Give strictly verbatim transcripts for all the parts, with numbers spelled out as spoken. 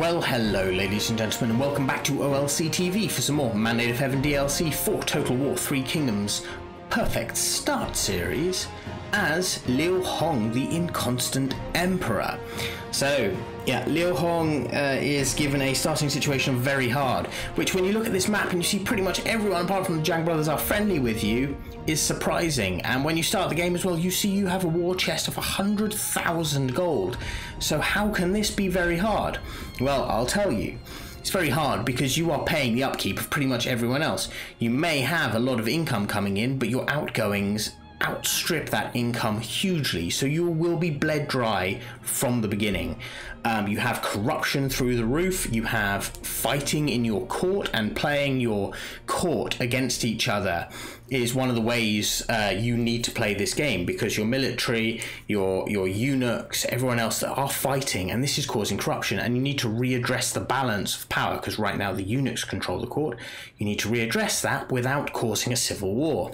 Well, hello ladies and gentlemen, and welcome back to O L C T V for some more Mandate of Heaven D L C for Total War: Three Kingdoms Perfect Start series as Liu Hong, the Inconstant Emperor. So, yeah, Liu Hong uh, is given a starting situation of very hard, which when you look at this map and you see pretty much everyone apart from the Zhang brothers are friendly with you, is surprising. And when you start the game as well, you see you have a war chest of one hundred thousand gold. So how can this be very hard? Well, I'll tell you. It's very hard because you are paying the upkeep of pretty much everyone else. You may have a lot of income coming in, but your outgoings outstrip that income hugely, so you will be bled dry from the beginning. Um, you have corruption through the roof, you have fighting in your court, and playing your court against each other is one of the ways uh, you need to play this game, because your military, your your eunuchs, everyone else that are fighting, and this is causing corruption, and you need to readdress the balance of power, because right now the eunuchs control the court. You need to readdress that without causing a civil war.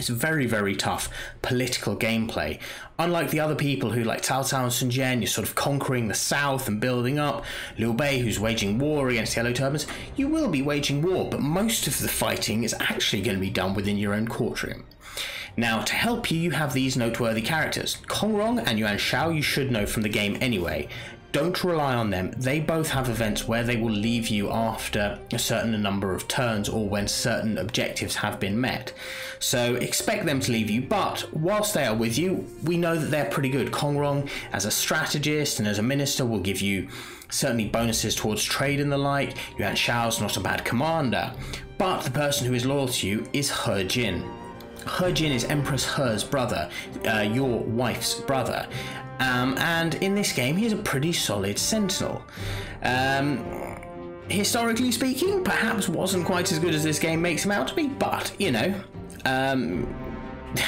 It's very, very tough political gameplay. Unlike the other people who, like Cao Cao and Sun Jian, you're sort of conquering the south and building up. Liu Bei, who's waging war against Yellow Turbans, you will be waging war, but most of the fighting is actually going to be done within your own courtroom. Now, to help you, you have these noteworthy characters. Kong Rong and Yuan Shao you should know from the game anyway. Don't rely on them. They both have events where they will leave you after a certain number of turns or when certain objectives have been met. So expect them to leave you, but whilst they are with you, we know that they're pretty good. Kong Rong, as a strategist and as a minister, will give you certainly bonuses towards trade and the like. Yuan Shao's not a bad commander, but the person who is loyal to you is He Jin. He Jin is Empress He's brother, uh, your wife's brother. Um, and in this game, he's a pretty solid sentinel. Um, historically speaking, perhaps wasn't quite as good as this game makes him out to be, but, you know, um,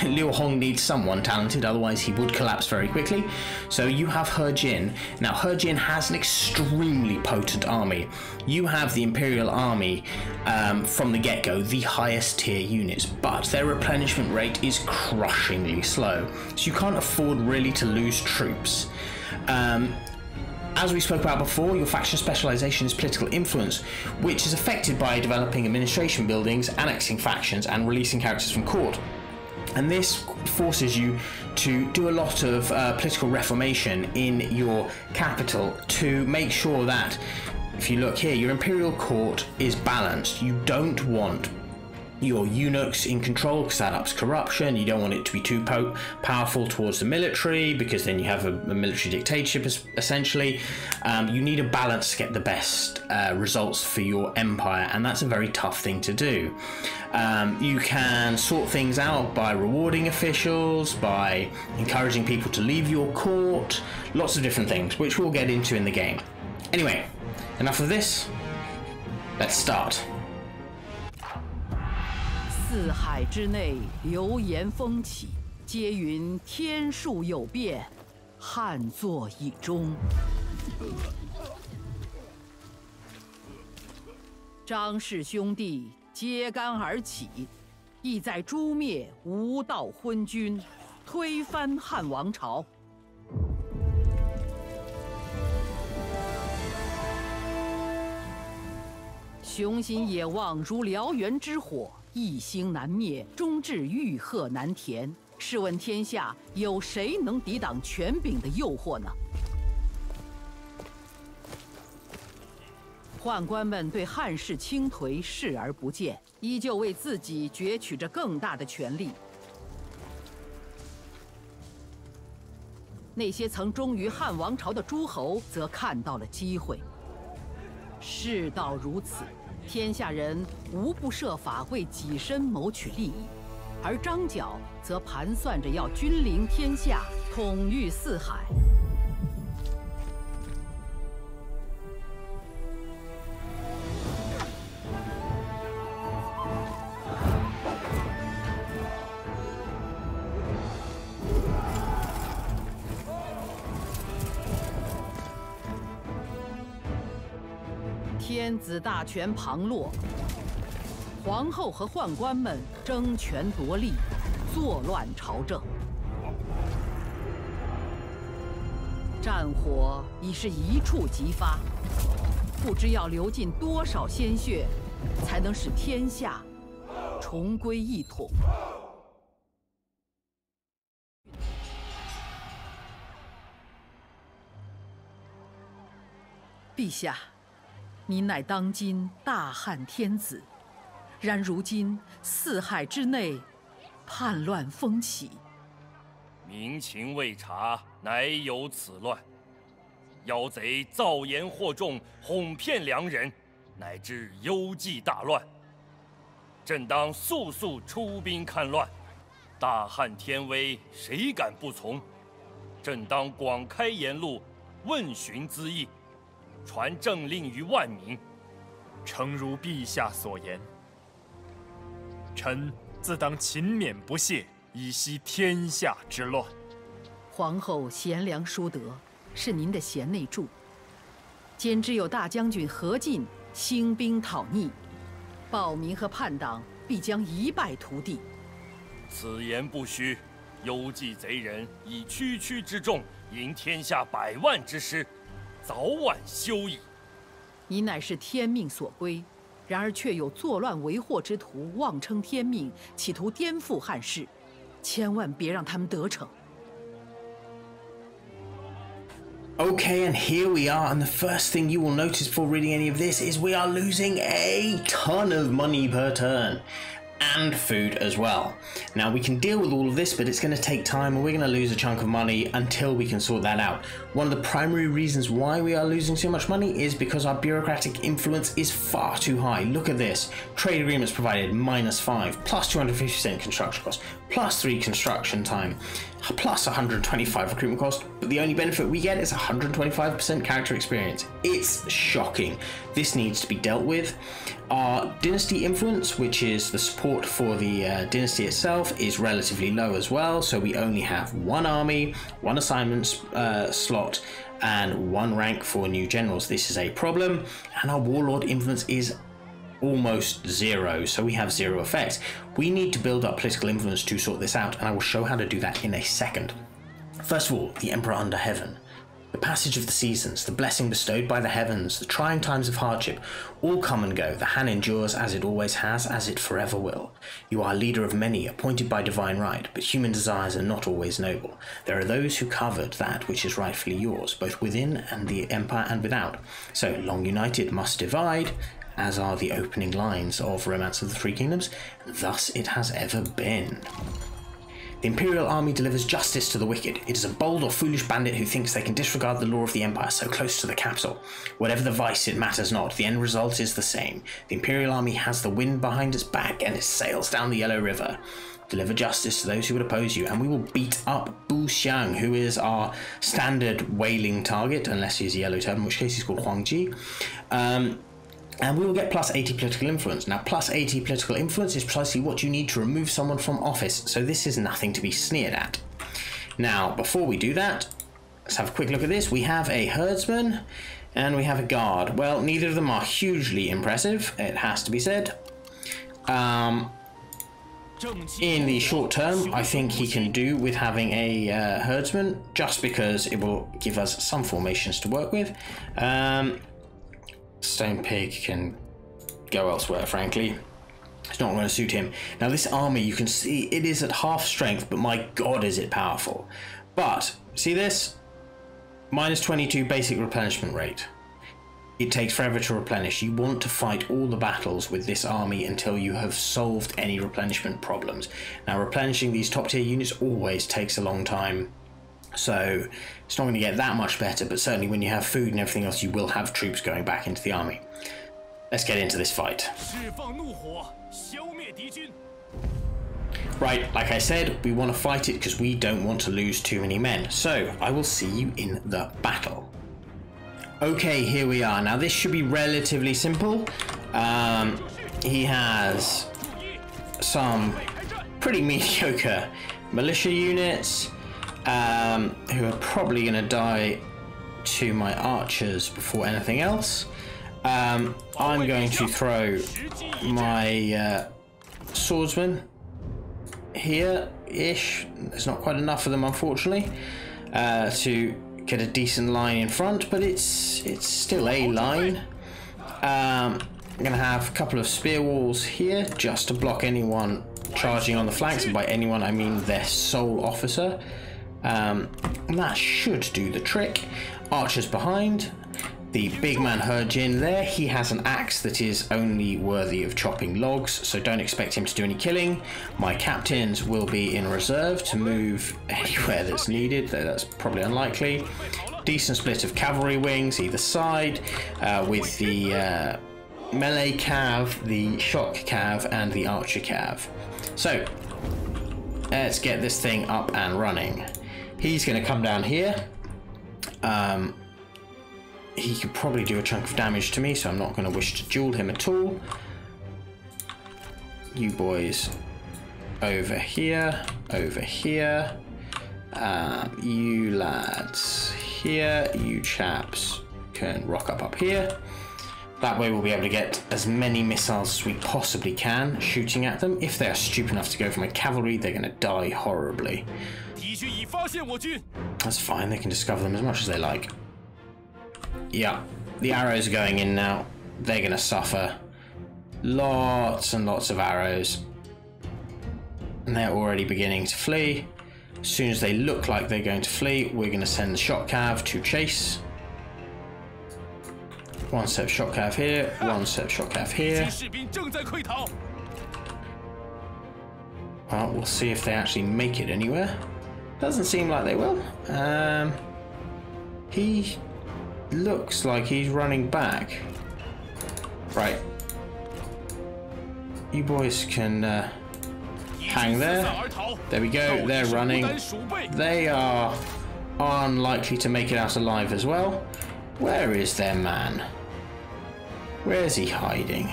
Liu Hong needs someone talented, otherwise he would collapse very quickly. So you have He Jin. Now, He Jin has an extremely potent army. You have the Imperial Army um, from the get-go, the highest tier units, but their replenishment rate is crushingly slow, so you can't afford really to lose troops. Um, As we spoke about before, your faction specialization is political influence, which is affected by developing administration buildings, annexing factions, and releasing characters from court. And this forces you to do a lot of uh, political reformation in your capital to make sure that, if you look here, your imperial court is balanced. You don't want your eunuchs in control, because that ups corruption. You don't want it to be too po powerful towards the military, because then you have a, a military dictatorship, essentially. Um, you need a balance to get the best uh, results for your empire, and that's a very tough thing to do. Um, you can sort things out by rewarding officials, by encouraging people to leave your court, lots of different things, which we'll get into in the game. Anyway, enough of this. Let's start. 四海之内，流言风起，皆云天数有变，汉作以终。张氏兄弟揭竿而起，意在诛灭无道昏君，推翻汉王朝。 雄心野望如燎原之火，一心难灭，终至欲壑难填。试问天下有谁能抵挡权柄的诱惑呢？宦官们对汉室倾颓视而不见，依旧为自己攫取着更大的权力。那些曾忠于汉王朝的诸侯，则看到了机会。事到如此。 天下人无不设法为己身谋取利益，而张角则盘算着要君临天下，统御四海。天子大权旁落，皇后和宦官们争权夺利，作乱朝政。战火已是一触即发，不知要流尽多少鲜血，才能使天下重归一统。陛下，您乃当今大汉天子，然如今四海之内，叛乱风起，民情未察，乃有此乱。 妖贼造言惑众，哄骗良人，乃至幽计大乱。朕当速速出兵戡乱，大汉天威，谁敢不从？朕当广开言路，问询恣意，传政令于万民。诚如陛下所言，臣自当勤勉不懈，以息天下之乱。皇后贤良淑德。 是您的贤内助，兼之有大将军何进兴兵讨逆，暴民和叛党必将一败涂地。此言不虚，幽计贼人以区区之众迎天下百万之师，早晚休矣。你乃是天命所归，然而却有作乱为祸之徒，妄称天命，企图颠覆汉室，千万别让他们得逞。 Okay, and here we are, and the first thing you will notice before reading any of this is we are losing a ton of money per turn, and food as well. Now, we can deal with all of this, but it's going to take time, and we're going to lose a chunk of money until we can sort that out. One of the primary reasons why we are losing so much money is because our bureaucratic influence is far too high. Look at this. Trade agreements provided, minus five, plus two hundred fifty percent construction cost, plus three construction time, plus one hundred twenty-five recruitment cost, but the only benefit we get is one hundred twenty-five percent character experience. It's shocking. This needs to be dealt with. Our dynasty influence, which is the support for the uh, dynasty itself, is relatively low as well, so we only have one army, one assignment uh, slot, and one rank for new generals. This is a problem, and our warlord influence is almost zero, so we have zero effects. We need to build up political influence to sort this out, and I will show how to do that in a second. First of all, the Emperor under Heaven. The passage of the seasons, the blessing bestowed by the heavens, the trying times of hardship, all come and go. The Han endures as it always has, as it forever will. You are leader of many, appointed by divine right, but human desires are not always noble. There are those who covet that which is rightfully yours, both within and the empire and without. So, long united must divide, as are the opening lines of Romance of the Three Kingdoms, and thus it has ever been. The Imperial Army delivers justice to the wicked. It is a bold or foolish bandit who thinks they can disregard the law of the Empire so close to the capital. Whatever the vice, it matters not. The end result is the same. The Imperial Army has the wind behind its back and it sails down the Yellow River. Deliver justice to those who would oppose you, and we will beat up Bu Xiang, who is our standard whaling target, unless he's a Yellow Turban, in which case he's called Huangji. Um, And we will get plus eighty political influence. Now, plus eighty political influence is precisely what you need to remove someone from office, so this is nothing to be sneered at. Now, before we do that, let's have a quick look at this. We have a herdsman, and we have a guard. Well, neither of them are hugely impressive, it has to be said. Um, in the short term, I think he can do with having a uh, herdsman, just because it will give us some formations to work with. Um... Stone Pig can go elsewhere, frankly. It's not going to suit him. Now, this army, you can see it is at half strength, but my god, is it powerful. But, see this? Minus twenty-two basic replenishment rate. It takes forever to replenish. You want to fight all the battles with this army until you have solved any replenishment problems. Now, replenishing these top-tier units always takes a long time. So it's not going to get that much better, but certainly when you have food and everything else, you will have troops going back into the army. Let's get into this fight. Right, like I said, we want to fight it because we don't want to lose too many men. So I will see you in the battle. Okay, here we are. Now this should be relatively simple. Um, he has some pretty mediocre militia units. Um, who are probably going to die to my archers before anything else. Um, I'm going to throw my uh, swordsman here-ish. There's not quite enough of them, unfortunately, uh, to get a decent line in front, but it's, it's still a line. Um, I'm going to have a couple of spear walls here just to block anyone charging on the flanks, and by anyone I mean their sole officer. Um, and that should do the trick. Archers behind. The big man He Jin there, he has an axe that is only worthy of chopping logs, so don't expect him to do any killing. My captains will be in reserve to move anywhere that's needed, though that's probably unlikely. Decent split of cavalry wings either side, uh, with the uh, melee cav, the shock cav, and the archer cav. So, let's get this thing up and running. He's going to come down here. Um... He could probably do a chunk of damage to me, so I'm not going to wish to duel him at all. You boys over here, over here. Uh, you lads here, you chaps can rock up up here. That way we'll be able to get as many missiles as we possibly can shooting at them. If they are stupid enough to go for my cavalry, they're going to die horribly. That's fine, they can discover them as much as they like. Yeah, the arrows are going in now. They're gonna suffer lots and lots of arrows, and they're already beginning to flee. As soon as they look like they're going to flee, we're gonna send the shot cav to chase. One step shot cav here, one step shot cav here. Well, we'll see if they actually make it anywhere. Doesn't seem like they will. Um, he. Looks like he's running back. Right. You boys can uh, hang there. There we go. They're running. They are unlikely to make it out alive as well. Where is their man? Where is he hiding?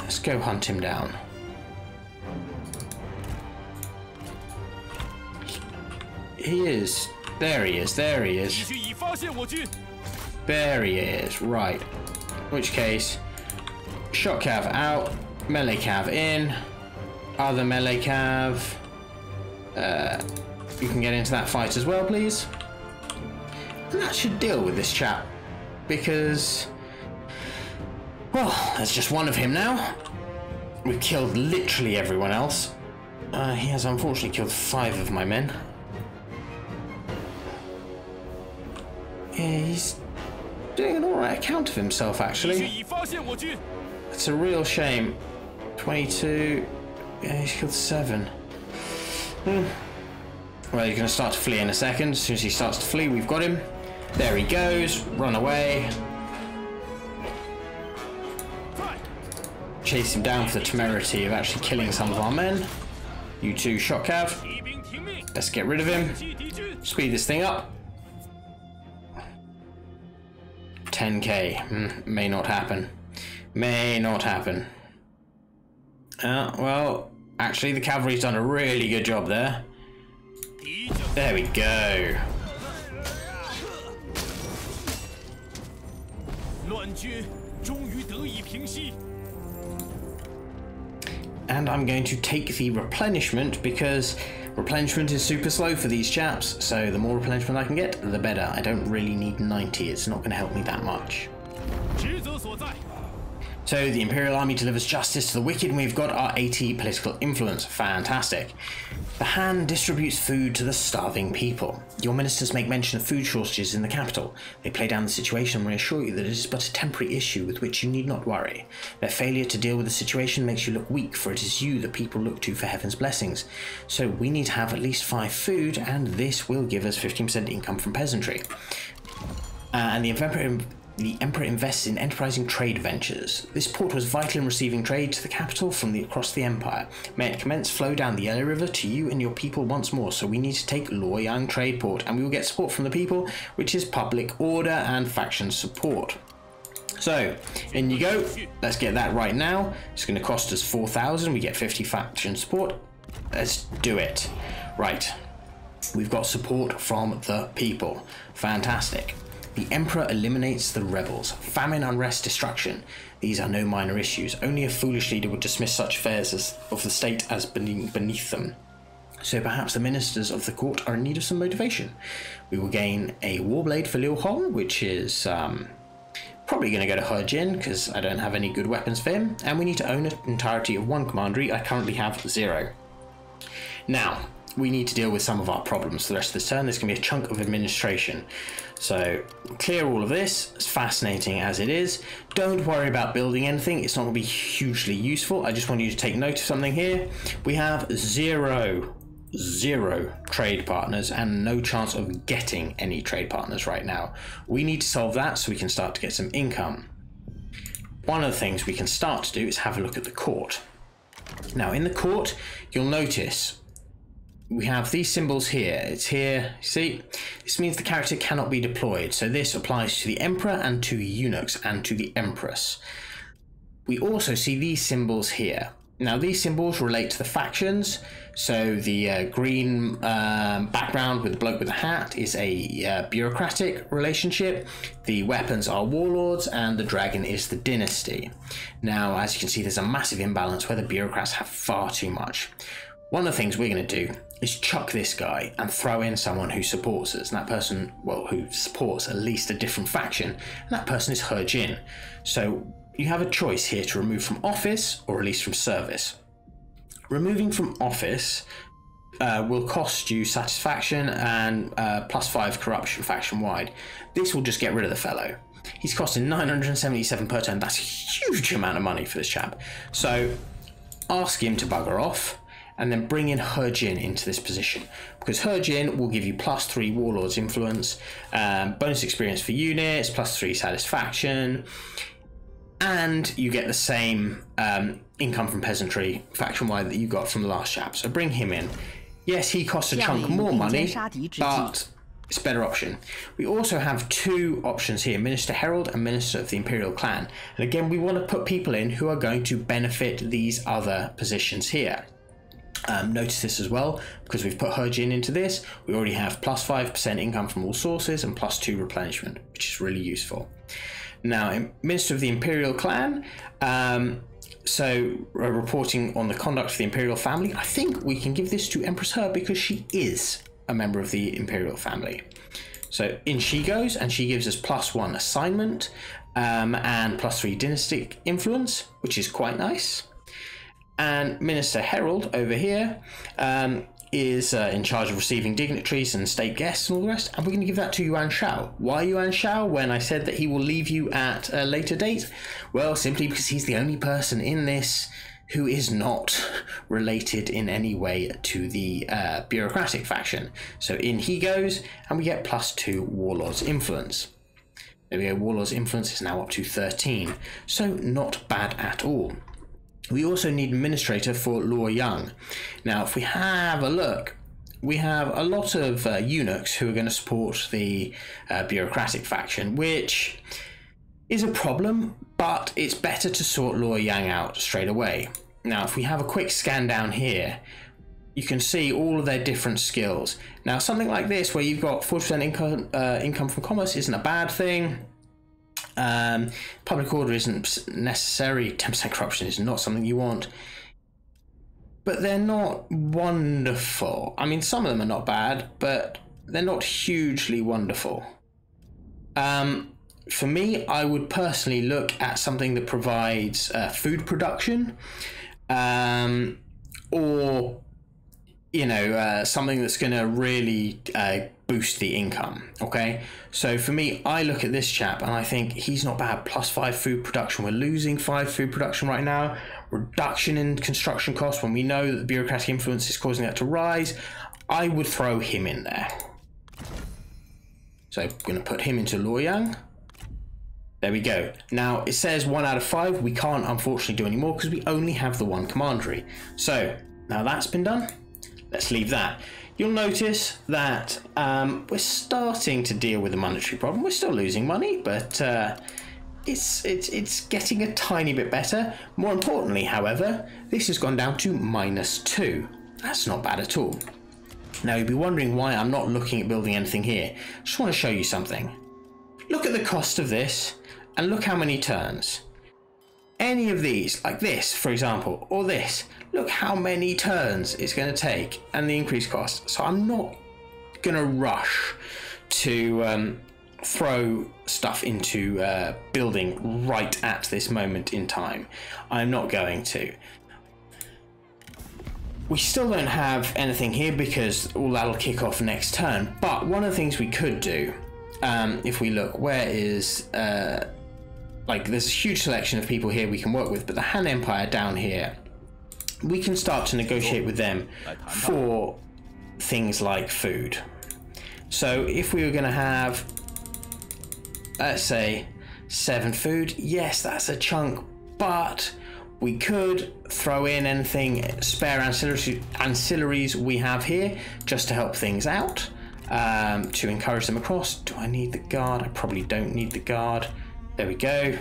Let's go hunt him down. He is... There he is, there he is. There he is, right. In which case, shot cav out, melee cav in, other melee cav. Uh, you can get into that fight as well, please. And that should deal with this chap, because, well, there's just one of him now. We've killed literally everyone else. Uh, he has unfortunately killed five of my men. Yeah, he's doing an alright account of himself, actually. It's a real shame. twenty-two. Yeah, he's killed seven. Hmm. Well, he's going to start to flee in a second. As soon as he starts to flee, we've got him. There he goes. Run away. Chase him down for the temerity of actually killing some of our men. You two, shot cav. Let's get rid of him. Speed this thing up. ten K. Mm, may not happen. May not happen. Uh, well, actually, the cavalry's done a really good job there. There we go. And I'm going to take the replenishment, because replenishment is super slow for these chaps, so the more replenishment I can get, the better. I don't really need ninety, it's not going to help me that much. So the Imperial Army delivers justice to the wicked, and we've got our eighty political influence. Fantastic. The Han distributes food to the starving people. Your ministers make mention of food shortages in the capital. They play down the situation and reassure you that it is but a temporary issue with which you need not worry. Their failure to deal with the situation makes you look weak, for it is you the people look to for heaven's blessings. So we need to have at least five food, and this will give us fifteen percent income from peasantry. Uh, and the Emperor... The Emperor invests in enterprising trade ventures. This port was vital in receiving trade to the capital from the, across the empire. May it commence flow down the Yellow River to you and your people once more, so we need to take Luoyang trade port, and we will get support from the people, which is public order and faction support. So, in you go. Let's get that right now. It's going to cost us four thousand. We get fifty faction support. Let's do it. Right. We've got support from the people. Fantastic. The Emperor eliminates the rebels. Famine, unrest, destruction. These are no minor issues. Only a foolish leader would dismiss such affairs as, of the state as beneath, beneath them. So perhaps the ministers of the court are in need of some motivation. We will gain a warblade for Liu Hong, which is um, Probably going to go to He Jin because I don't have any good weapons for him, and we need to own an entirety of one commandery. I currently have zero. Now, we need to deal with some of our problems for the rest of this turn. There's going to be a chunk of administration. So clear all of this, as fascinating as it is. Don't worry about building anything. It's not going to be hugely useful. I just want you to take note of something here. We have zero, zero trade partners and no chance of getting any trade partners right now. We need to solve that so we can start to get some income. One of the things we can start to do is have a look at the court. Now in the court, you'll notice we have these symbols here. It's here, see? This means the character cannot be deployed. So this applies to the emperor and to eunuchs and to the empress. We also see these symbols here. Now these symbols relate to the factions. So the uh, green um, background with the bloke with the hat is a uh, bureaucratic relationship. The weapons are warlords and the dragon is the dynasty. Now, as you can see, there's a massive imbalance where the bureaucrats have far too much. One of the things we're going to do is chuck this guy and throw in someone who supports us. And that person, well, who supports at least a different faction, and that person is He Jin. So you have a choice here to remove from office or at least from service. Removing from office uh, will cost you satisfaction and uh, plus five corruption faction wide. This will just get rid of the fellow. He's costing nine hundred seventy-seven per turn. That's a huge amount of money for this chap. So ask him to bugger off and then bring in He Jin into this position, because He Jin will give you plus three warlords influence, um, bonus experience for units, plus three satisfaction, and you get the same um, income from peasantry faction-wide that you got from the last chap. So bring him in. Yes, he costs a chunk more money, but it's a better option. We also have two options here, Minister Herald and Minister of the Imperial Clan. And again, we want to put people in who are going to benefit these other positions here. Um, notice this as well, because we've put He Jin into this, we already have plus five percent income from all sources and plus two replenishment, which is really useful. Now, Minister of the Imperial Clan, um, so uh, reporting on the conduct of the Imperial family, I think we can give this to Empress He because she is a member of the Imperial family. So in she goes, and she gives us plus one assignment um, and plus three dynastic influence, which is quite nice. And Minister Herald over here um, is uh, in charge of receiving dignitaries and state guests and all the rest. And we're going to give that to Yuan Shao. Why Yuan Shao when I said that he will leave you at a later date? Well, simply because he's the only person in this who is not related in any way to the uh, bureaucratic faction. So in he goes, and we get plus two warlords influence. There we go, warlords influence is now up to thirteen. So not bad at all. We also need administrator for Luoyang. Now, if we have a look, we have a lot of uh, eunuchs who are going to support the uh, bureaucratic faction, which is a problem, but it's better to sort Luoyang out straight away. Now, if we have a quick scan down here, you can see all of their different skills. Now, something like this, where you've got forty percent income, uh, income from commerce isn't a bad thing. Um, public order isn't necessary, ten percent corruption is not something you want, but they're not wonderful. I mean, some of them are not bad, but they're not hugely wonderful. Um, for me, I would personally look at something that provides uh, food production um, or, you know, uh, something that's going to really uh, boost the income. Okay, so for me, I look at this chap and I think he's not bad. Plus five food production. We're losing five food production right now. Reduction in construction costs when we know that the bureaucratic influence is causing that to rise. I would throw him in there. So I'm going to put him into Luoyang. There we go. Now it says one out of five. We can't unfortunately do any more because we only have the one commandery. So now that's been done. Let's leave that. You'll notice that um, we're starting to deal with the monetary problem. We're still losing money, but uh, it's, it's, it's getting a tiny bit better. More importantly, however, this has gone down to minus two. That's not bad at all. Now, you'll be wondering why I'm not looking at building anything here. I just want to show you something. Look at the cost of this and look how many turns. Any of these, like this, for example, or this, look how many turns it's going to take and the increased cost. So I'm not going to rush to um, throw stuff into uh, building right at this moment in time. I'm not going to. We still don't have anything here because all that'll kick off next turn, but one of the things we could do, um, if we look, where is, uh, like there's a huge selection of people here we can work with, but the Han Empire down here, we can start to negotiate with them for things like food. So if we were going to have, let's say, seven food, yes, that's a chunk, but we could throw in anything, spare ancillary, ancillaries we have here, just to help things out, um, to encourage them across. Do I need the guard? I probably don't need the guard. There we go.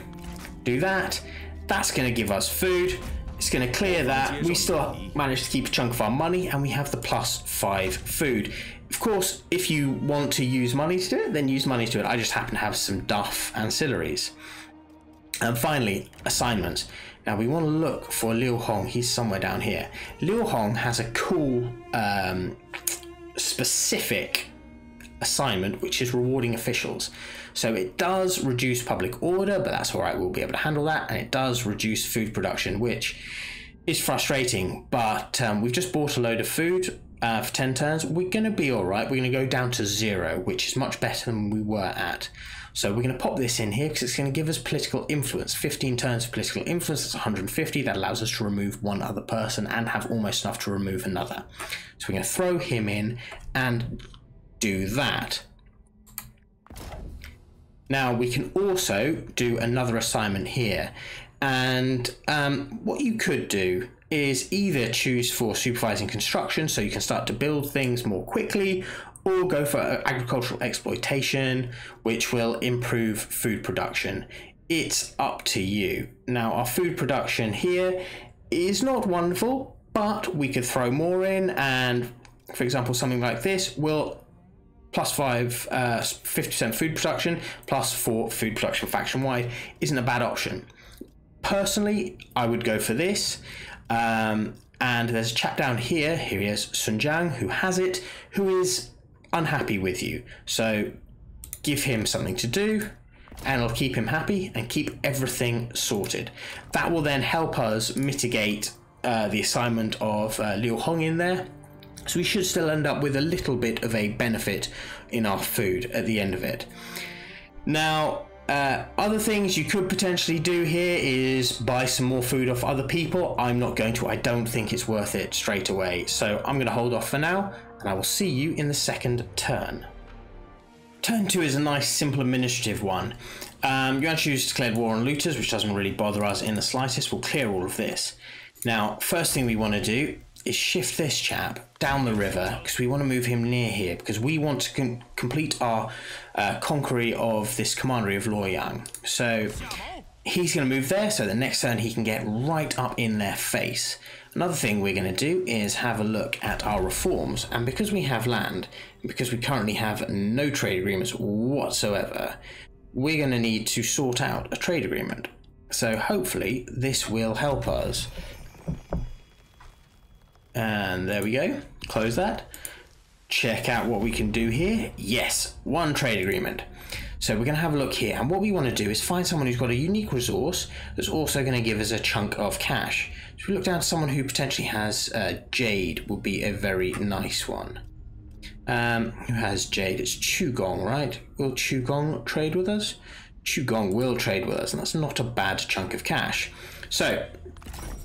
Do that. That's going to give us food. It's going to clear that. We still manage to keep a chunk of our money, and we have the plus five food. Of course, if you want to use money to do it, then use money to do it. I just happen to have some duff ancillaries. And finally, assignments. Now we want to look for Liu Hong. He's somewhere down here. Liu Hong has a cool um, specific assignment, which is rewarding officials. So it does reduce public order, but that's all right. We'll be able to handle that. And it does reduce food production, which is frustrating. But um, we've just bought a load of food uh, for ten turns. We're going to be all right. We're going to go down to zero, which is much better than we were at. So we're going to pop this in here because it's going to give us political influence. fifteen turns of political influence, that's one hundred fifty. That allows us to remove one other person and have almost enough to remove another. So we're going to throw him in and do that. Now we can also do another assignment here. And um, what you could do is either choose for supervising construction so you can start to build things more quickly, or go for agricultural exploitation, which will improve food production. It's up to you. Now, our food production here is not wonderful, but we could throw more in, and for example, something like this will plus five, uh, fifty percent food production, plus four food production faction-wide isn't a bad option. Personally, I would go for this. Um, and there's a chap down here, here he is, Sun Jian, who has it, who is unhappy with you, so give him something to do and it'll keep him happy and keep everything sorted. That will then help us mitigate uh, the assignment of uh, Liu Hong in there, so we should still end up with a little bit of a benefit in our food at the end of it. Now uh, other things you could potentially do here is buy some more food off other people. I'm not going to, I don't think it's worth it straight away, so I'm going to hold off for now. And I will see you in the second turn. Turn two is a nice, simple administrative one. Um, Yuan Shu's declared war on looters, which doesn't really bother us in the slightest. We'll clear all of this. Now, first thing we want to do is shift this chap down the river, because we want to move him near here, because we want to com complete our uh, conquery of this commandery of Luoyang. So he's going to move there, so the next turn he can get right up in their face. Another thing we're going to do is have a look at our reforms, and because we have land, because we currently have no trade agreements whatsoever, we're going to need to sort out a trade agreement. So hopefully this will help us. And there we go. Close that. Check out what we can do here. Yes, one trade agreement. So we're going to have a look here, and what we want to do is find someone who's got a unique resource that's also going to give us a chunk of cash. So we look down to someone who potentially has uh, jade would be a very nice one. Um, who has jade? It's Chugong, right? Will Chugong trade with us? Chugong will trade with us, and that's not a bad chunk of cash. So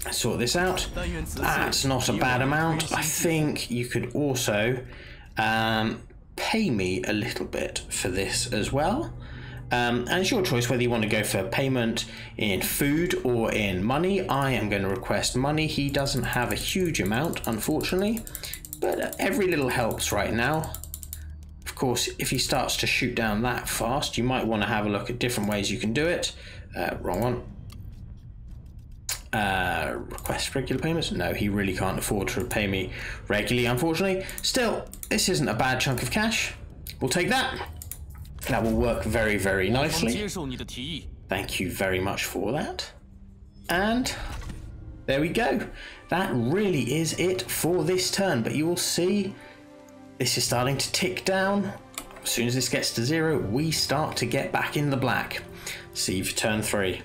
let's sort this out. That's not a bad amount. I think you could also um, pay me a little bit for this as well. Um, and it's your choice whether you want to go for payment in food or in money. I am going to request money. He doesn't have a huge amount, unfortunately, but every little helps right now. Of course, if he starts to shoot down that fast, you might want to have a look at different ways you can do it. Uh, wrong one. Uh, request regular payments? No, he really can't afford to pay me regularly, unfortunately. Still, this isn't a bad chunk of cash. We'll take that. That will work very, very nicely. Thank you very much for that. And there we go. That really is it for this turn, but you will see this is starting to tick down. As soon as this gets to zero, we start to get back in the black. See for turn three.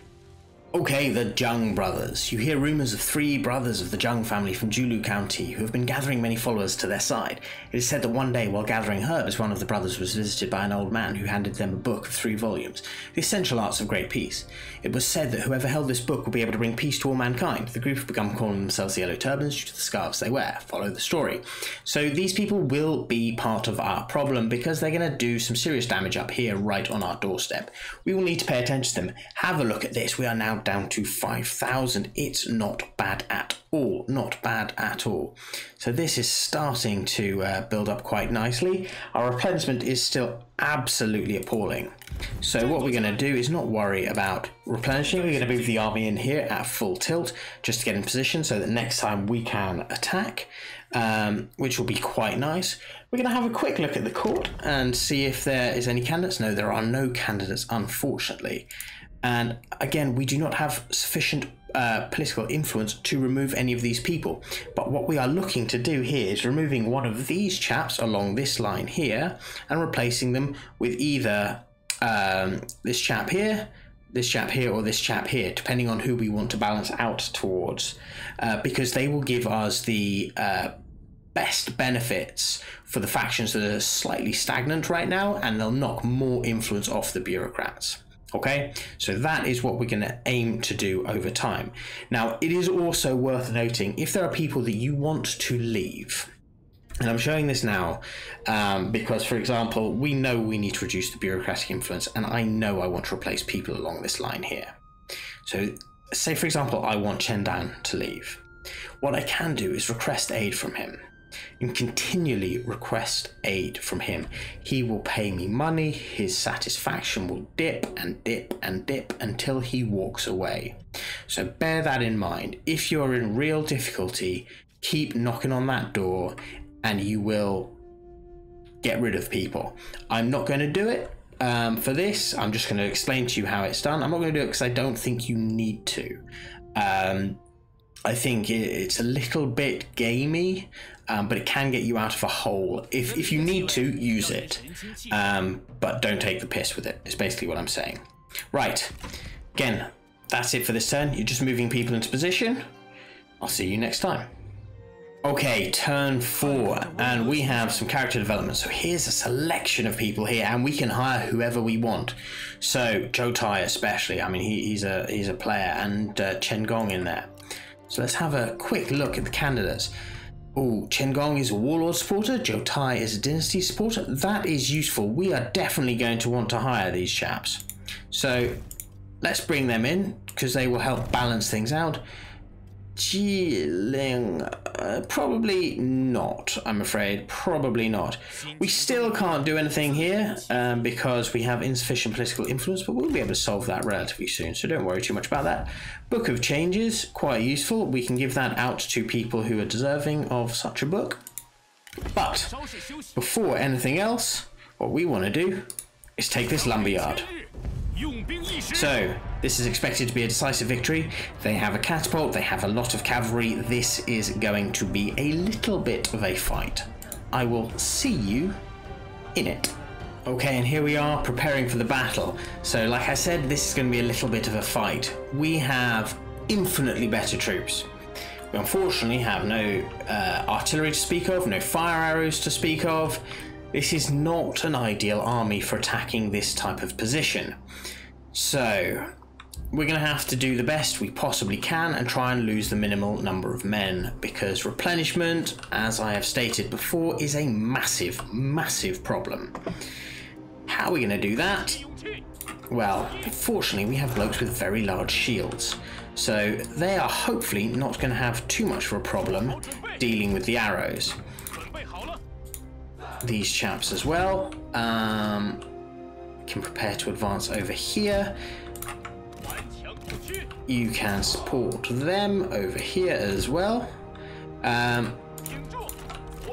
Okay, the Zhang brothers. You hear rumours of three brothers of the Zhang family from Julu County who have been gathering many followers to their side. It is said that one day while gathering herbs, one of the brothers was visited by an old man who handed them a book of three volumes, The Essential Arts of Great Peace. It was said that whoever held this book would be able to bring peace to all mankind. The group have become calling themselves the Yellow Turbans due to the scarves they wear. Follow the story. So these people will be part of our problem because they're going to do some serious damage up here right on our doorstep. We will need to pay attention to them. Have a look at this. We are now down to five thousand. It's not bad at all. Not bad at all. So this is starting to uh, build up quite nicely. Our replenishment is still absolutely appalling. So what we're going to do is not worry about replenishing. We're going to move the army in here at full tilt just to get in position so that next time we can attack, um, which will be quite nice. We're going to have a quick look at the court and see if there is any candidates. No, there are no candidates, unfortunately. And again, we do not have sufficient uh, political influence to remove any of these people. But what we are looking to do here is removing one of these chaps along this line here and replacing them with either um, this chap here, this chap here, or this chap here, depending on who we want to balance out towards, uh, because they will give us the uh, best benefits for the factions that are slightly stagnant right now, and they'll knock more influence off the bureaucrats. Okay, so that is what we're going to aim to do over time. Now, it is also worth noting if there are people that you want to leave, and I'm showing this now um, because, for example, we know we need to reduce the bureaucratic influence, and I know I want to replace people along this line here. So, say, for example, I want Chen Dan to leave. What I can do is request aid from him. And continually request aid from him. He will pay me money, his satisfaction will dip and dip and dip until he walks away. So bear that in mind. If you're in real difficulty, keep knocking on that door and you will get rid of people. I'm not going to do it um, for this. I'm just going to explain to you how it's done. I'm not going to do it because I don't think you need to. Um, I think it's a little bit gamey, um, but it can get you out of a hole. If, if you need to, use it, um, but don't take the piss with it, is basically what I'm saying. Right, again, that's it for this turn. You're just moving people into position. I'll see you next time. Okay, turn four, and we have some character development. So here's a selection of people here, and we can hire whoever we want. So Zhou Tai especially, I mean, he, he's, a, he's a player, and uh, Cheng Gong in there. So let's have a quick look at the candidates. Oh, Chen Gong is a warlord supporter. Zhou Tai is a dynasty supporter. That is useful. We are definitely going to want to hire these chaps. So let's bring them in because they will help balance things out. Ji Ling, uh, probably not, I'm afraid. Probably not. We still can't do anything here um, because we have insufficient political influence, but we'll be able to solve that relatively soon, so don't worry too much about that. Book of Changes, quite useful. We can give that out to people who are deserving of such a book. But before anything else, what we want to do is take this lumberyard. So, this is expected to be a decisive victory. They have a catapult, they have a lot of cavalry. This is going to be a little bit of a fight. I will see you in it. Okay, and here we are preparing for the battle. So, like I said, this is going to be a little bit of a fight. We have infinitely better troops. We unfortunately have no uh, artillery to speak of, no fire arrows to speak of. This is not an ideal army for attacking this type of position. So we're going to have to do the best we possibly can and try and lose the minimal number of men because replenishment, as I have stated before, is a massive, massive problem. How are we going to do that? Well, fortunately we have blokes with very large shields. So they are hopefully not going to have too much of a problem dealing with the arrows. These chaps as well um, can prepare to advance over here. You can support them over here as well. Um,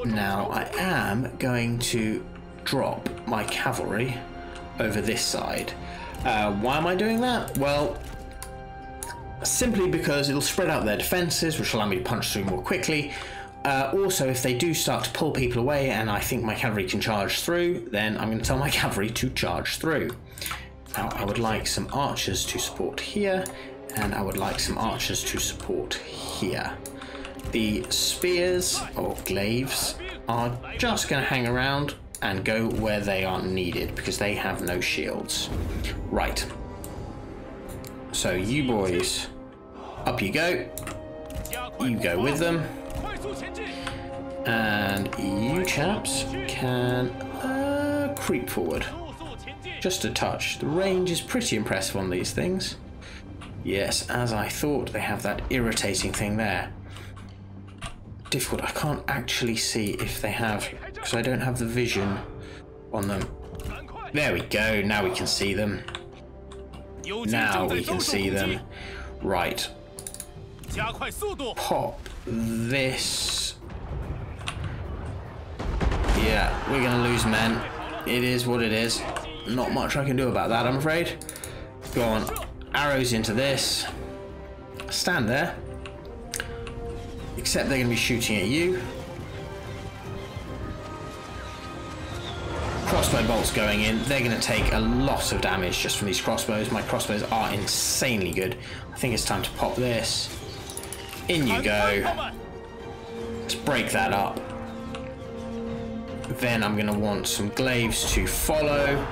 now I am going to drop my cavalry over this side. Uh, why am I doing that? Well, simply because it'll spread out their defenses, which will allow me to punch through more quickly. Uh, also, if they do start to pull people away and I think my cavalry can charge through, then I'm going to tell my cavalry to charge through. Now, I would like some archers to support here, and I would like some archers to support here. The spears, or glaives, are just going to hang around and go where they are needed, because they have no shields. Right. So you boys, up you go. You go with them. And you chaps can uh, creep forward. Just a touch. The range is pretty impressive on these things. Yes, as I thought, they have that irritating thing there. Difficult. I can't actually see if they have, because I don't have the vision on them. There we go. Now we can see them. Now we can see them. Right. Pop this. Yeah, we're going to lose men. It is what it is. Not much I can do about that, I'm afraid. Go on. Arrows into this. Stand there. Except they're going to be shooting at you. Crossbow bolts going in. They're going to take a lot of damage just from these crossbows. My crossbows are insanely good. I think it's time to pop this. In you go. Let's break that up. Then I'm going to want some glaives to follow.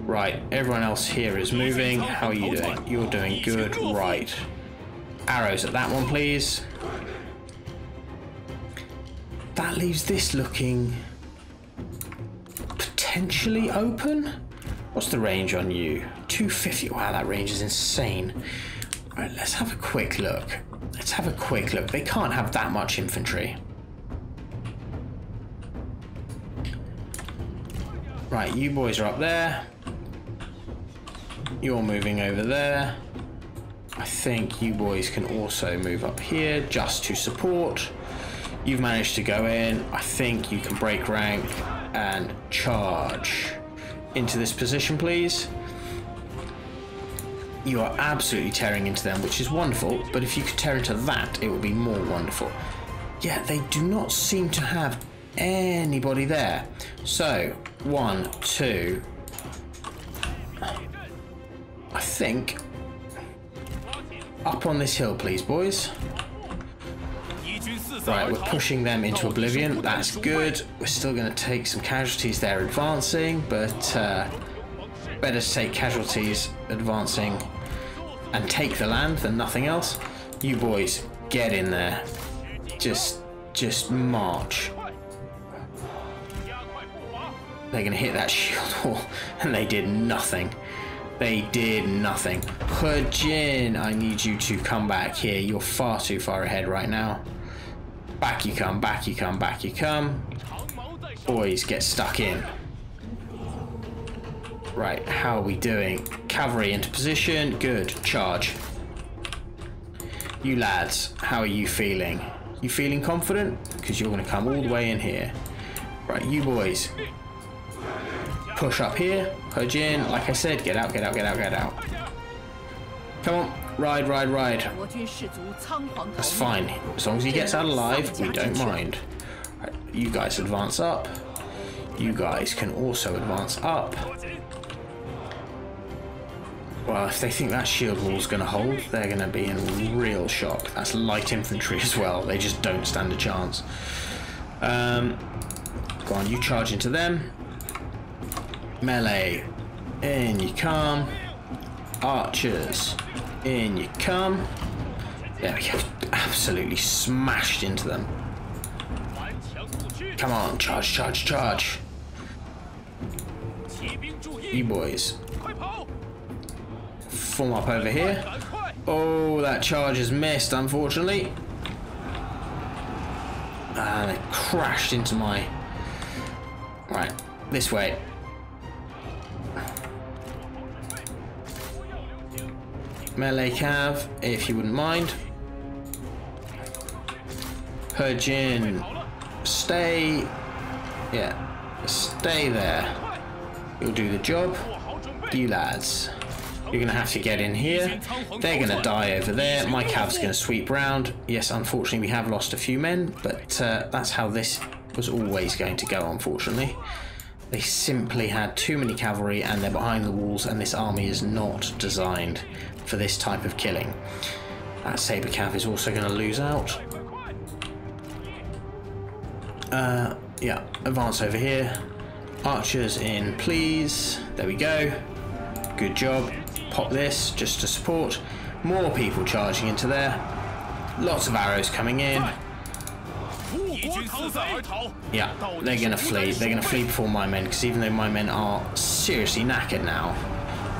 Right, everyone else here is moving. How are you doing? You're doing good. Right. Arrows at that one, please. That leaves this looking potentially open. What's the range on you? two fifty. Wow, that range is insane. All right, let's have a quick look. Let's have a quick look. They can't have that much infantry. Right, you boys are up there. You're moving over there. I think you boys can also move up here just to support. You've managed to go in. I think you can break rank and charge into this position, please. You are absolutely tearing into them, which is wonderful, but if you could tear into that, it would be more wonderful. Yeah, they do not seem to have anybody there. So, one, two. I think up on this hill, please, boys. Right, we're pushing them into oblivion. That's good. We're still going to take some casualties there advancing, but uh, better to take casualties advancing and take the land than nothing else. You boys, get in there. Just, just march. They're going to hit that shield wall, and they did nothing. They did nothing. He Jin, I need you to come back here. You're far too far ahead right now. Back you come, back you come, back you come. Boys, get stuck in. Right, how are we doing? Cavalry into position. Good. Charge. You lads, how are you feeling? You feeling confident? Because you're going to come all the way in here. Right, you boys. Push up here. He Jin, like I said, get out, get out, get out, get out. Come on. Ride, ride, ride. That's fine. As long as he gets out alive, we don't mind. Right, you guys advance up. You guys can also advance up. Well, if they think that shield wall's going to hold, they're going to be in real shock. That's light infantry as well. They just don't stand a chance. Um, go on, you charge into them. Melee. In you come. Archers. In you come. There we go. Absolutely smashed into them. Come on. Charge, charge, charge. You boys. Form up over here. Oh, that charge is missed, unfortunately. And it crashed into my... Right. This way. Melee Cav, if you wouldn't mind. He Jin, stay. Yeah, stay there. You'll do the job. You lads. You're going to have to get in here. They're going to die over there. My caval's going to sweep round. Yes, unfortunately, we have lost a few men, but uh, that's how this was always going to go, unfortunately. They simply had too many cavalry and they're behind the walls, and this army is not designed for this type of killing. That sabre cav is also going to lose out. Uh, yeah, advance over here. Archers in, please. There we go. Good job. Pop this just to support. More people charging into there. Lots of arrows coming in. Yeah, they're gonna flee. They're gonna flee before my men, because even though my men are seriously knackered now,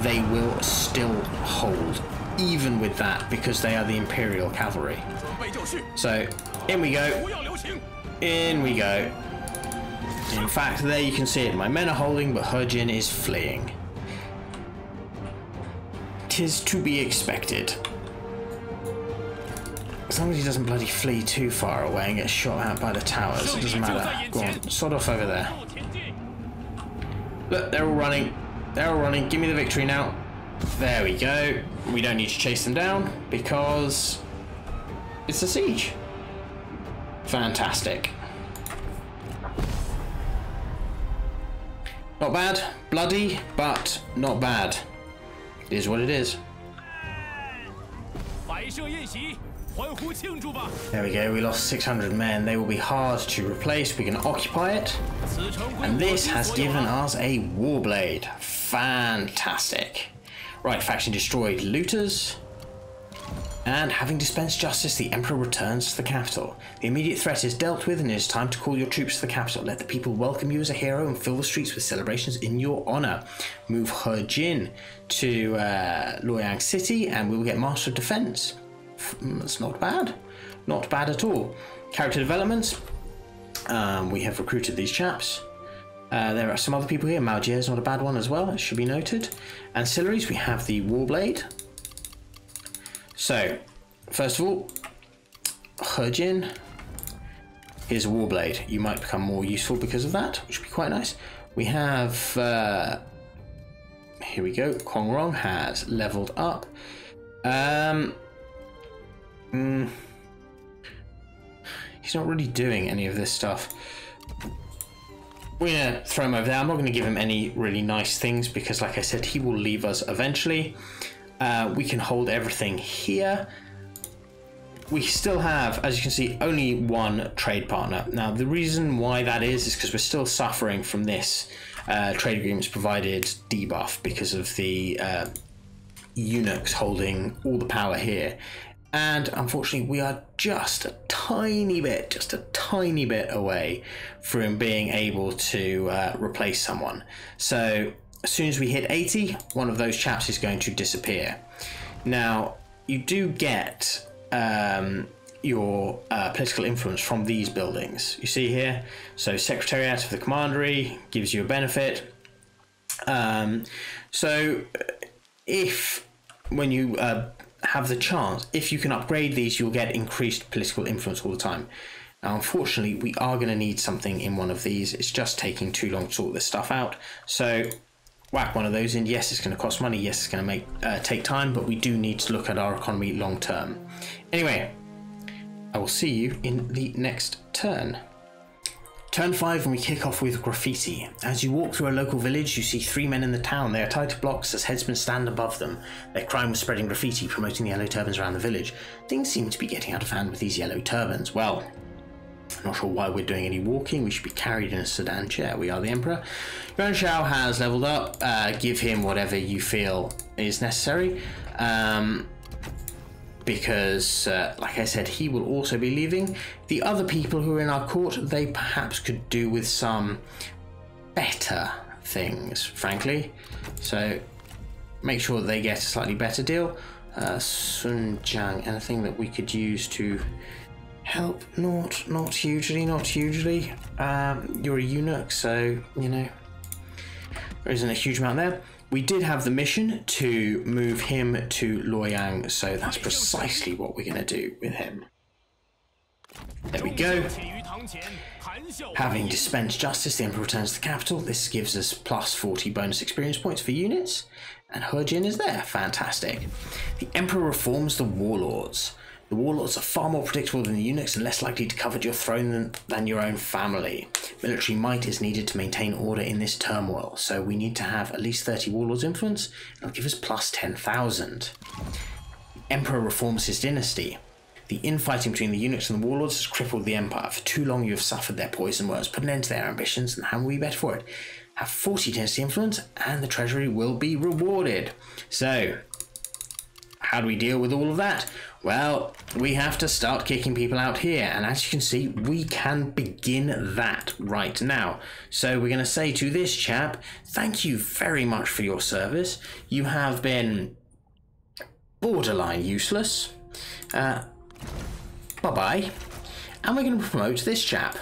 they will still hold, even with that, because they are the Imperial Cavalry. So, in we go. In we go. In fact, there you can see it. My men are holding, but He Jin is fleeing. 'Tis to be expected. As long as he doesn't bloody flee too far away and get shot out by the towers, it doesn't matter. Go on, sod off over there. Look, they're all running. They're all running. Give me the victory now. There we go. We don't need to chase them down because it's a siege. Fantastic. Not bad. Bloody, but not bad. It is what it is. There we go, we lost six hundred men. They will be hard to replace. We can occupy it. And this has given us a warblade. Fantastic. Right, faction destroyed looters. And having dispensed justice, the Emperor returns to the capital. The immediate threat is dealt with, and it is time to call your troops to the capital. Let the people welcome you as a hero and fill the streets with celebrations in your honor. Move He Jin to uh, Luoyang City, and we will get Master of Defense. That's not bad. Not bad at all. Character developments. Um, we have recruited these chaps. Uh, there are some other people here. Mao Jie is not a bad one as well. It should be noted. Ancillaries. We have the Warblade. So, first of all, He Jin. Here's a Warblade. You might become more useful because of that, which would be quite nice. We have... Uh, here we go. Kong Rong has leveled up. Um... Mm. He's not really doing any of this stuff. We're gonna throw him over there. I'm not gonna give him any really nice things because, like I said, he will leave us eventually. Uh, we can hold everything here. We still have, as you can see, only one trade partner. Now, the reason why that is is because we're still suffering from this uh, trade agreements provided debuff because of the uh, eunuchs holding all the power here. And unfortunately, we are just a tiny bit, just a tiny bit away from being able to uh, replace someone. So as soon as we hit eighty, one of those chaps is going to disappear. Now, you do get um, your uh, political influence from these buildings. You see here, so Secretariat of the Commandery gives you a benefit. Um, so if, when you... Uh, have the chance, if you can upgrade these, you'll get increased political influence all the time. Now, unfortunately, we are going to need something in one of these. It's just taking too long to sort this stuff out, so whack one of those in. Yes, it's going to cost money. Yes, it's going to make uh, take time, but we do need to look at our economy long term. Anyway, I will see you in the next turn. Turn five, and we kick off with graffiti. As you walk through a local village, you see three men in the town. They are tied to blocks as headsmen stand above them. Their crime was spreading graffiti, promoting the Yellow Turbans around the village. Things seem to be getting out of hand with these Yellow Turbans. Well, I'm not sure why we're doing any walking. We should be carried in a sedan chair. We are the Emperor. Yuan Shao has leveled up. Uh, give him whatever you feel is necessary. Um... Because, uh, like I said, he will also be leaving. The other people who are in our court, they perhaps could do with some better things, frankly. So, make sure that they get a slightly better deal. Uh, Sun Jian, anything that we could use to help? Not, not hugely, not hugely. Um, you're a eunuch, so, you know, there isn't a huge amount there. We did have the mission to move him to Luoyang, so that's precisely what we're going to do with him. There we go. Having dispensed justice, the Emperor returns to the capital. This gives us plus forty bonus experience points for units. and He Jin is there. Fantastic. The Emperor reforms the warlords. The warlords are far more predictable than the eunuchs and less likely to covet your throne than, than your own family. Military might is needed to maintain order in this turmoil, so we need to have at least thirty warlords influence. It'll give us plus ten thousand. Emperor reforms his dynasty. The infighting between the eunuchs and the warlords has crippled the empire. For too long you have suffered their poison words. Put an end to their ambitions, and how will we bet for it? Have forty dynasty influence, and the treasury will be rewarded. So, how do we deal with all of that? Well, we have to start kicking people out here, and as you can see, we can begin that right now. So we're going to say to this chap, thank you very much for your service. You have been borderline useless. Uh, bye-bye. And we're going to promote this chap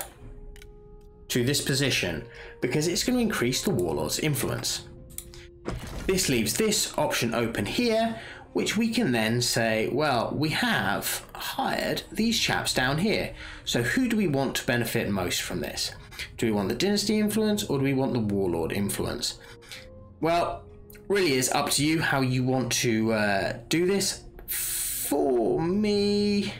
to this position, because it's going to increase the warlord's influence. This leaves this option open here, which we can then say, well, we have hired these chaps down here. So who do we want to benefit most from this? Do we want the dynasty influence, or do we want the warlord influence? Well, really is up to you how you want to uh, do this. For me,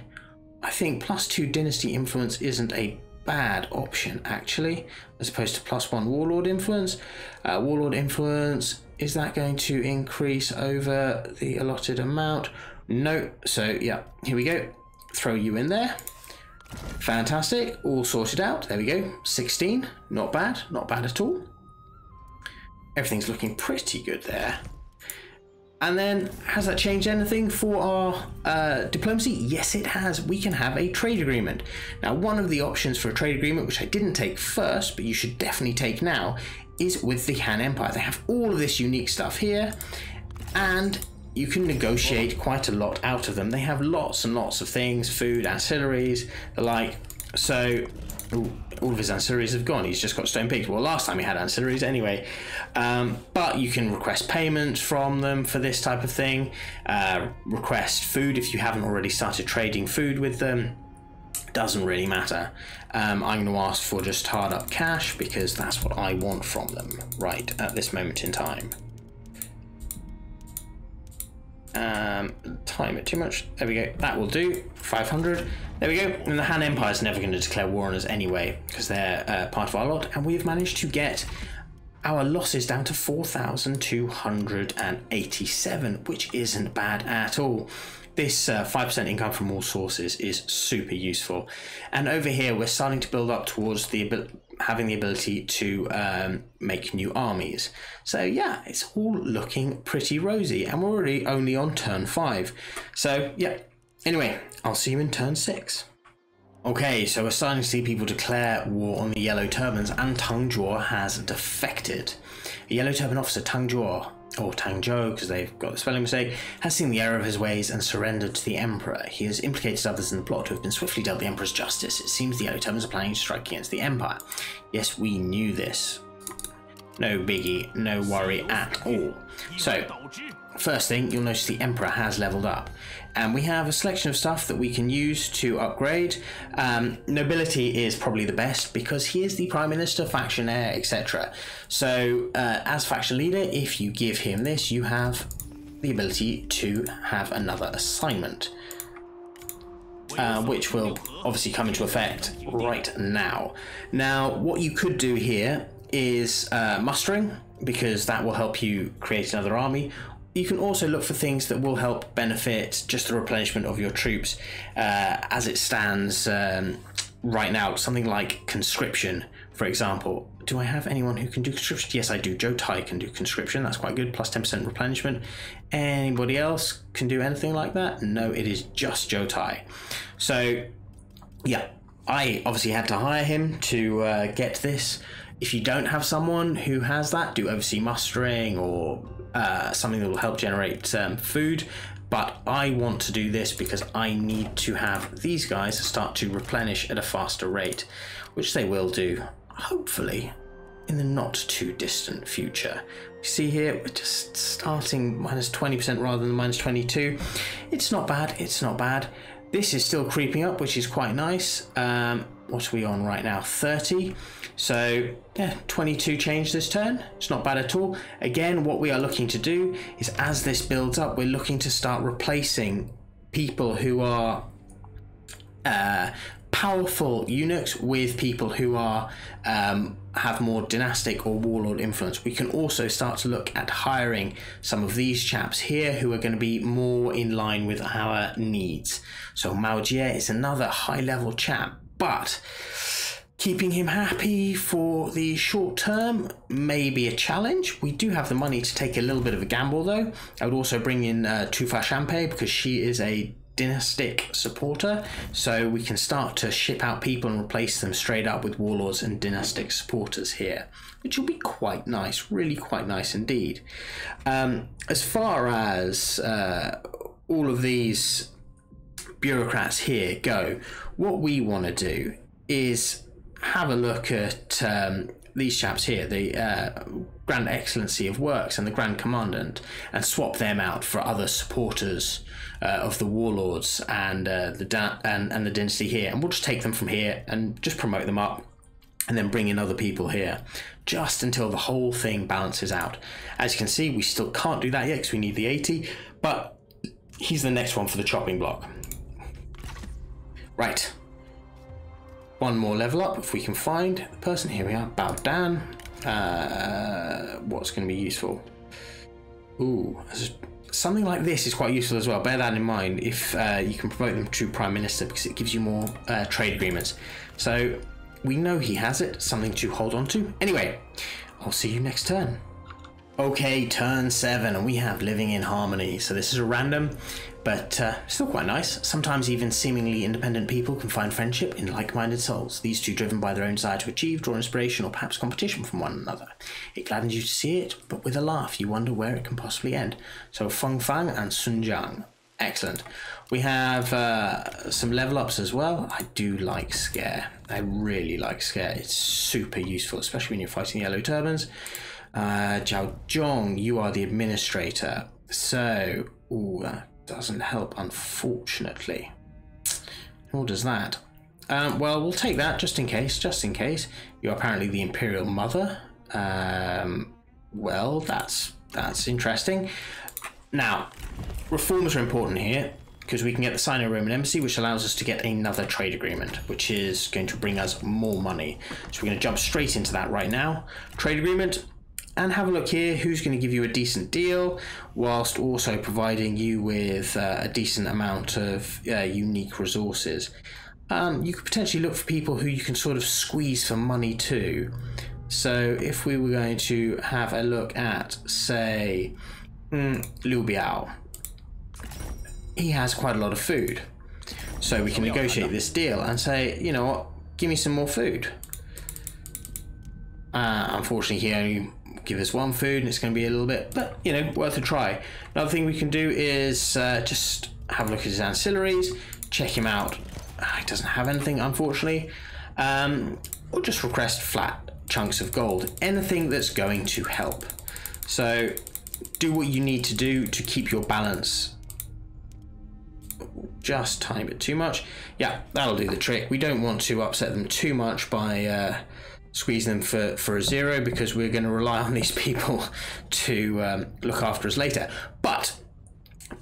I think plus two dynasty influence isn't a bad option, actually, as opposed to plus one warlord influence. Uh, warlord influence, is that going to increase over the allotted amount? No. So yeah, here we go. Throw you in there. Fantastic. All sorted out. There we go. sixteen. Not bad. Not bad at all. Everything's looking pretty good there. And then, has that changed anything for our uh, diplomacy? Yes, it has. We can have a trade agreement. Now, one of the options for a trade agreement, which I didn't take first, but you should definitely take now, is with the Han Empire. They have all of this unique stuff here, and you can negotiate quite a lot out of them. They have lots and lots of things, food, ancillaries, the like. So, ooh, all of his ancillaries have gone. He's just got Stone Pig. Well, last time he had ancillaries anyway. Um, but you can request payments from them for this type of thing. Uh, request food if you haven't already started trading food with them. Doesn't really matter. Um, I'm going to ask for just hard up cash because that's what I want from them right at this moment in time. Um, time it too much. There we go. That will do. five hundred. There we go. And the Han Empire is never going to declare war on us anyway because they're uh, part of our lot, and we've managed to get our losses down to four thousand two hundred eighty-seven, which isn't bad at all. This uh, five percent income from all sources is super useful. And over here, we're starting to build up towards the having the ability to um, make new armies. So yeah, it's all looking pretty rosy, and we're already only on turn five. So yeah, anyway, I'll see you in turn six. Okay, so we're starting to see people declare war on the Yellow Turbans, and Tang Zhou has defected. The Yellow Turban officer Tang Zhou, or Tang Zhou, because they've got the spelling mistake, has seen the error of his ways and surrendered to the Emperor. He has implicated others in the plot who have been swiftly dealt the Emperor's justice. It seems the Yellow Turbans are planning to strike against the Empire. Yes, we knew this. No biggie, no worry at all. So, first thing, you'll notice the Emperor has leveled up. And we have a selection of stuff that we can use to upgrade. Um, nobility is probably the best because he is the Prime Minister, Factionaire, et cetera. So uh, as Faction Leader, if you give him this, you have the ability to have another assignment. Uh, which will obviously come into effect right now. Now, what you could do here is uh, mustering, because that will help you create another army. You can also look for things that will help benefit just the replenishment of your troops uh, as it stands um, right now. Something like conscription, for example. Do I have anyone who can do conscription? Yes, I do. Zhou Tai can do conscription. That's quite good. Plus ten percent replenishment. Anybody else can do anything like that? No, it is just Zhou Tai. So, yeah, I obviously had to hire him to uh, get this. If you don't have someone who has that, do oversee mustering or uh, something that will help generate um, food. But I want to do this because I need to have these guys start to replenish at a faster rate, which they will do, hopefully, in the not too distant future. You see here, we're just starting minus twenty percent rather than minus twenty-two. It's not bad, it's not bad. This is still creeping up, which is quite nice. Um, what are we on right now? thirty. So yeah, twenty-two change this turn. It's not bad at all. Again, what we are looking to do is, as this builds up, we're looking to start replacing people who are uh, powerful eunuchs with people who are um, have more dynastic or warlord influence. We can also start to look at hiring some of these chaps here who are going to be more in line with our needs. So Mao Jie is another high level chap, but keeping him happy for the short term may be a challenge. We do have the money to take a little bit of a gamble though. I would also bring in uh, Tufa Shampei because she is a dynastic supporter, so we can start to ship out people and replace them straight up with warlords and dynastic supporters here, which will be quite nice, really quite nice indeed. Um, as far as uh, all of these bureaucrats here go, what we want to do is have a look at um, these chaps here, the uh, Grand Excellency of Works and the Grand Commandant, and swap them out for other supporters uh, of the warlords and uh, the and, and the dynasty here, and we'll just take them from here and just promote them up and then bring in other people here, just until the whole thing balances out. As you can see, we still can't do that yet because we need the eighty, but he's the next one for the chopping block. Right, one more level up if we can find the person. Here we are, Baodan. Uh, what's going to be useful? Ooh, something like this is quite useful as well. Bear that in mind if uh, you can promote them to Prime Minister, because it gives you more uh, trade agreements. So we know he has it, something to hold on to. Anyway, I'll see you next turn. Okay, turn seven, and we have Living in Harmony. So this is a random, but uh, still quite nice. Sometimes even seemingly independent people can find friendship in like-minded souls, these two driven by their own desire to achieve, draw inspiration or perhaps competition from one another. It gladdens you to see it, but with a laugh you wonder where it can possibly end. So Feng Fang and Sun Jian, excellent. We have uh, some level ups as well. I do like Scare, I really like Scare, it's super useful, especially when you're fighting Yellow Turbans. uh, Zhao Zhong, you are the administrator, so ooh, uh, doesn't help, unfortunately. Nor does that. Um, well, we'll take that just in case, just in case. You're apparently the Imperial Mother. Um, well, that's that's interesting. Now, reforms are important here because we can get the Sino-Roman Embassy, which allows us to get another trade agreement, which is going to bring us more money. So we're going to jump straight into that right now. Trade agreement. And have a look here who's going to give you a decent deal whilst also providing you with uh, a decent amount of uh, unique resources. Um, you could potentially look for people who you can sort of squeeze for money too. So if we were going to have a look at, say, mm, Liu Biao, he has quite a lot of food. So we can negotiate this deal and say, you know what, give me some more food. Uh, unfortunately, he only give us one food and it's going to be a little bit, but you know, worth a try. Another thing we can do is uh, just have a look at his ancillaries, check him out. Uh, he doesn't have anything, unfortunately. Um, or just request flat chunks of gold, anything that's going to help. So do what you need to do to keep your balance. Just a tiny bit too much. Yeah, that'll do the trick. We don't want to upset them too much by uh, squeeze them for, for a zero, because we're going to rely on these people to um, look after us later. But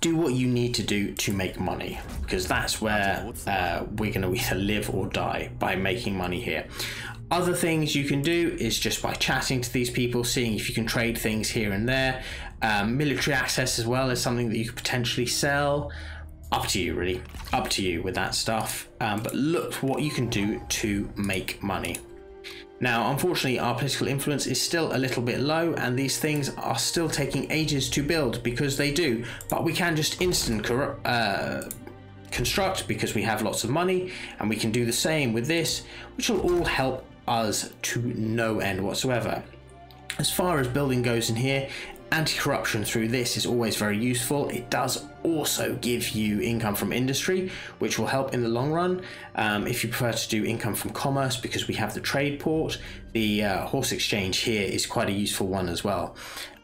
do what you need to do to make money, because that's where uh, we're going to either live or die, by making money here. Other things you can do is just by chatting to these people, seeing if you can trade things here and there. Um, military access as well is something that you could potentially sell. Up to you, really, up to you with that stuff. Um, but look what you can do to make money. Now, unfortunately, our political influence is still a little bit low, and these things are still taking ages to build, because they do. But we can just instant uh, construct, because we have lots of money, and we can do the same with this, which will all help us to no end whatsoever. As far as building goes in here, anti-corruption through this is always very useful. It does also give you income from industry, which will help in the long run. Um, if you prefer to do income from commerce, because we have the trade port, the uh, horse exchange here is quite a useful one as well.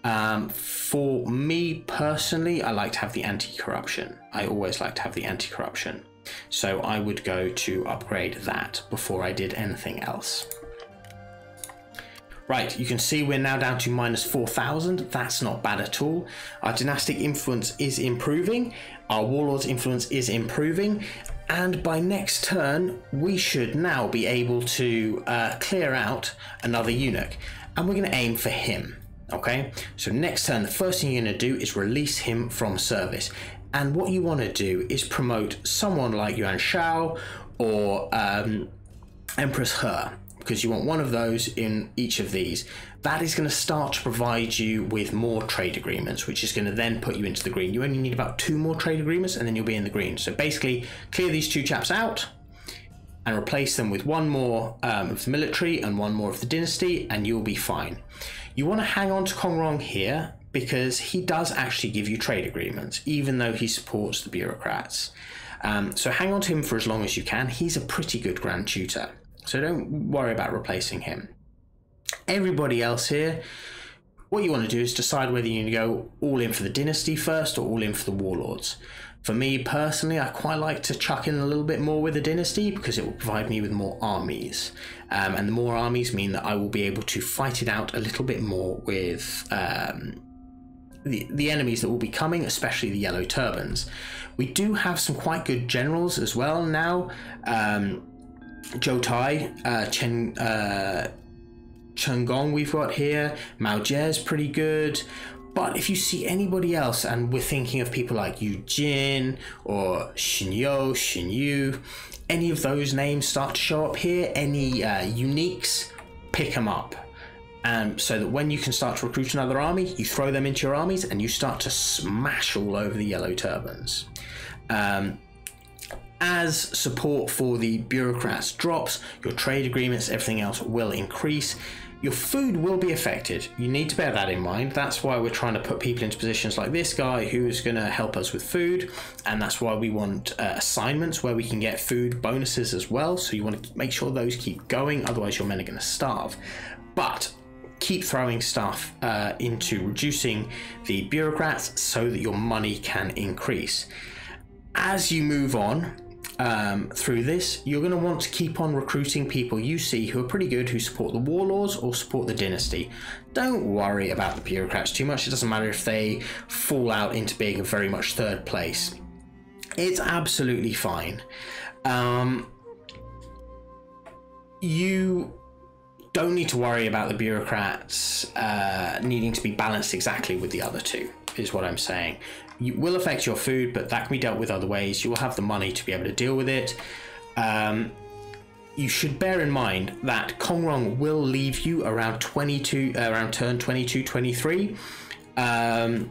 Um, for me personally, I like to have the anti-corruption. I always like to have the anti-corruption. So I would go to upgrade that before I did anything else. Right, you can see we're now down to minus four thousand. That's not bad at all. Our dynastic influence is improving. Our warlord's influence is improving. And by next turn, we should now be able to uh, clear out another eunuch. And we're going to aim for him. Okay, so next turn, the first thing you're going to do is release him from service. And what you want to do is promote someone like Yuan Shao or um, Empress He, because you want one of those in each of these. That is going to start to provide you with more trade agreements, which is going to then put you into the green. You only need about two more trade agreements and then you'll be in the green. So basically clear these two chaps out and replace them with one more um, of the military and one more of the dynasty, and you'll be fine. You want to hang on to Kong Rong here because he does actually give you trade agreements, even though he supports the bureaucrats. Um, so hang on to him for as long as you can. He's a pretty good Grand Tutor. So don't worry about replacing him. Everybody else here, what you want to do is decide whether you go all in for the dynasty first or all in for the warlords. For me personally, I quite like to chuck in a little bit more with the dynasty because it will provide me with more armies. Um, and the more armies mean that I will be able to fight it out a little bit more with um, the, the enemies that will be coming, especially the Yellow Turbans. We do have some quite good generals as well now. Um, Zhou Tai, uh, Chen, uh, Cheng Gong we've got here, Mao Jie is pretty good, but if you see anybody else, and we're thinking of people like He Jin or Xin Yu, Xin Yu, any of those names start to show up here, any uh, uniques, pick them up. Um, so that when you can start to recruit another army, you throw them into your armies and you start to smash all over the Yellow Turbans. Um, As support for the bureaucrats drops, your trade agreements, everything else will increase. Your food will be affected. You need to bear that in mind. That's why we're trying to put people into positions like this guy who is going to help us with food. And that's why we want uh, assignments where we can get food bonuses as well. So you want to make sure those keep going. Otherwise, your men are going to starve. But keep throwing stuff uh, into reducing the bureaucrats so that your money can increase. As you move on, Um, through this, you're going to want to keep on recruiting people you see who are pretty good, who support the warlords or support the dynasty. Don't worry about the bureaucrats too much. It doesn't matter if they fall out into being very much third place. It's absolutely fine. Um, you don't need to worry about the bureaucrats uh, needing to be balanced exactly with the other two, is what I'm saying. It will affect your food, but that can be dealt with other ways. You will have the money to be able to deal with it. Um, you should bear in mind that Kong Rong will leave you around twenty-two, around turn twenty-two, twenty-three. Um,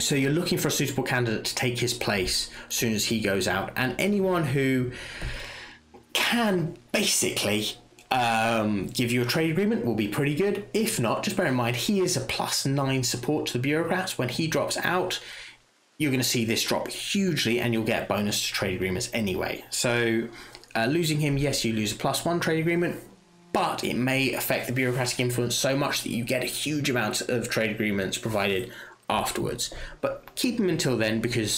so you're looking for a suitable candidate to take his place as soon as he goes out. And anyone who can basically um give you a trade agreement will be pretty good. If not, just bear in mind he is a plus nine support to the bureaucrats. When he drops out, you're going to see this drop hugely and you'll get bonus to trade agreements anyway. So uh, losing him, yes, you lose a plus one trade agreement, but it may affect the bureaucratic influence so much that you get a huge amount of trade agreements provided afterwards. But keep him until then, because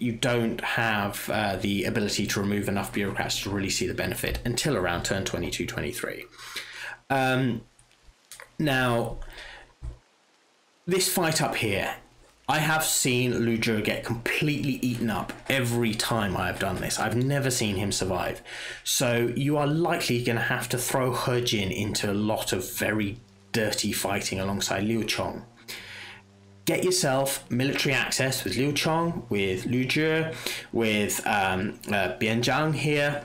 you don't have uh, the ability to remove enough bureaucrats to really see the benefit until around turn twenty-two, twenty-three. Um, now, this fight up here, I have seen Lu Zhu get completely eaten up every time I've done this. I've never seen him survive. So you are likely going to have to throw He Jin into a lot of very dirty fighting alongside Liu Chong. Get yourself military access with Liu Chong, with Lu Zhu, with um, uh, Bianzhang here,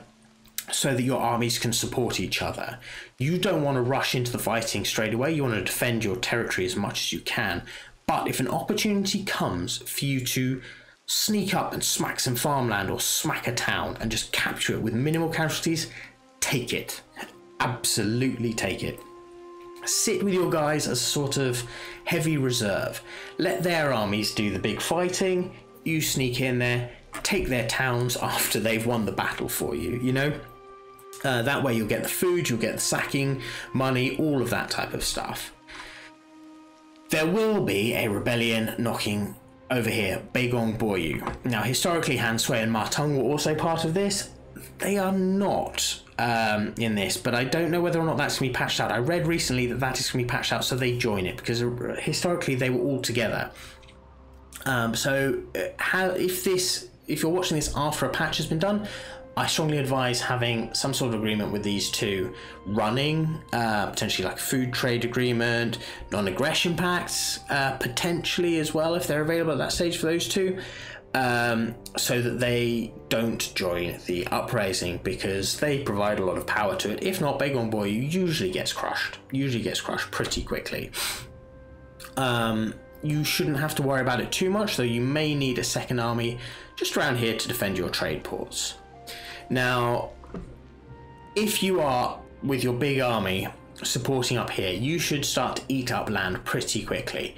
so that your armies can support each other. You don't want to rush into the fighting straight away. You want to defend your territory as much as you can. But if an opportunity comes for you to sneak up and smack some farmland or smack a town and just capture it with minimal casualties, take it. Absolutely take it. Sit with your guys as a sort of heavy reserve. Let their armies do the big fighting. You sneak in there, take their towns after they've won the battle for you, you know? Uh, that way you'll get the food, you'll get the sacking, money, all of that type of stuff. There will be a rebellion knocking over here, Beigong Boyu. Now, historically, Han Sui and Ma Teng were also part of this. They are not um, in this, but I don't know whether or not that's going to be patched out. I read recently that that is going to be patched out, so they join it, because historically they were all together. Um, so how, if this, if you're watching this after a patch has been done, I strongly advise having some sort of agreement with these two running, uh, potentially like food trade agreement, non-aggression pacts, uh, potentially as well, if they're available at that stage for those two, um, so that they don't join the uprising, because they provide a lot of power to it. If not, Beigong Boyu usually gets crushed, usually gets crushed pretty quickly. Um, you shouldn't have to worry about it too much, though you may need a second army just around here to defend your trade ports. Now, if you are with your big army supporting up here, you should start to eat up land pretty quickly.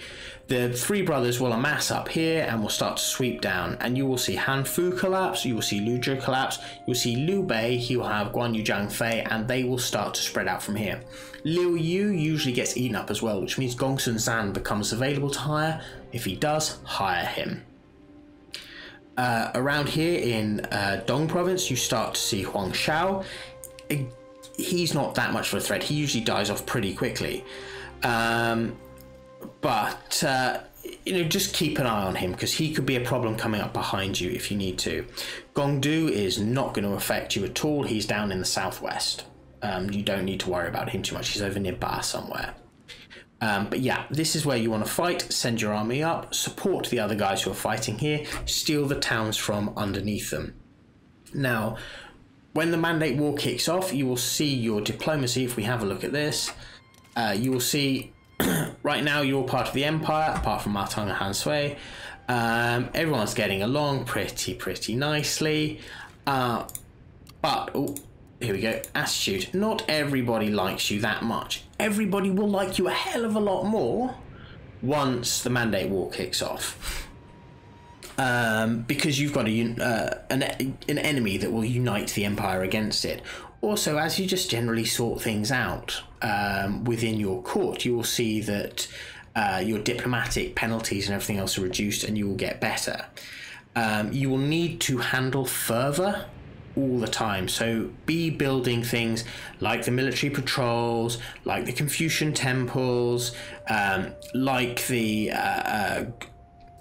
The three brothers will amass up here and will start to sweep down, and you will see Han Fu collapse, you will see Lu Zhu collapse, you will see Liu Bei, he will have Guan Yu, Zhang Fei, and they will start to spread out from here. Liu Yu usually gets eaten up as well, which means Gongsun Zan becomes available to hire. If he does, hire him. Uh, around here in uh, Dong province, you start to see Yuan Shao. He's not that much of a threat. He usually dies off pretty quickly. Um, but, uh, you know, just keep an eye on him, because he could be a problem coming up behind you if you need to. Gongdu is not going to affect you at all. He's down in the southwest. Um, you don't need to worry about him too much. He's over near Ba somewhere. Um, but yeah, this is where you want to fight. Send your army up, support the other guys who are fighting here, steal the towns from underneath them. Now, when the Mandate War kicks off, you will see your diplomacy. If we have a look at this, uh, you will see right now you're part of the empire, apart from Ma Teng and Han Sui. Um, everyone's getting along pretty, pretty nicely. Uh, but, oh, here we go, attitude. Not everybody likes you that much. Everybody will like you a hell of a lot more once the Mandate War kicks off, um, because you've got a, uh, an, an enemy that will unite the empire against it. Also, as you just generally sort things out um, within your court, you will see that uh, your diplomatic penalties and everything else are reduced, and you will get better. Um, you will need to handle fervor all the time, so be building things like the military patrols, like the Confucian temples, um, like the uh, uh,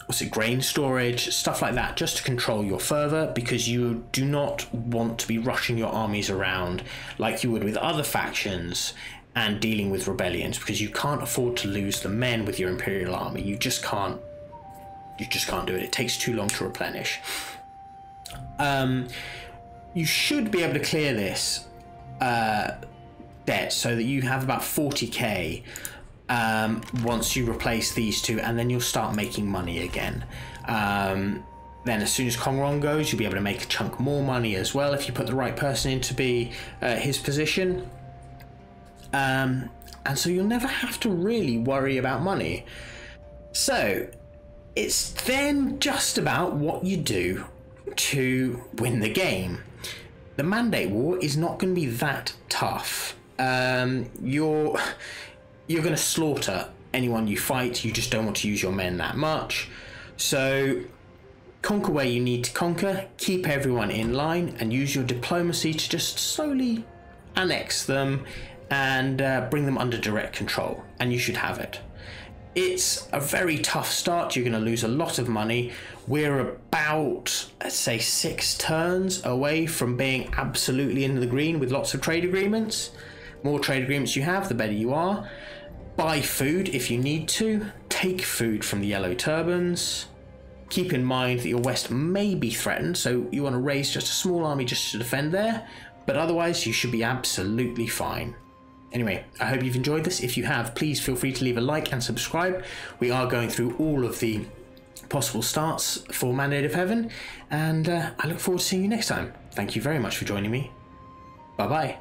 what's it, grain storage, stuff like that, just to control your fervor, because you do not want to be rushing your armies around like you would with other factions and dealing with rebellions, because you can't afford to lose the men with your imperial army. You just can't, you just can't do it. It takes too long to replenish. Um, You should be able to clear this uh, debt, so that you have about forty K um, once you replace these two, and then you'll start making money again. Um, then as soon as Kong Rong goes, you'll be able to make a chunk more money as well if you put the right person in to be uh, his position. Um, and so you'll never have to really worry about money. So it's then just about what you do to win the game. The Mandate War is not going to be that tough. Um, you're you're going to slaughter anyone you fight. You just don't want to use your men that much. So conquer where you need to conquer, keep everyone in line, and use your diplomacy to just slowly annex them and uh, bring them under direct control, and you should have it. It's a very tough start. You're going to lose a lot of money. We're about, let's say, six turns away from being absolutely in the green with lots of trade agreements. More trade agreements you have, the better you are. Buy food if you need to. Take food from the Yellow Turbans. Keep in mind that your west may be threatened, so you want to raise just a small army just to defend there. But otherwise, you should be absolutely fine. Anyway, I hope you've enjoyed this. If you have, please feel free to leave a like and subscribe. We are going through all of the possible starts for Mandate of Heaven, and uh, I look forward to seeing you next time. Thank you very much for joining me. Bye-bye.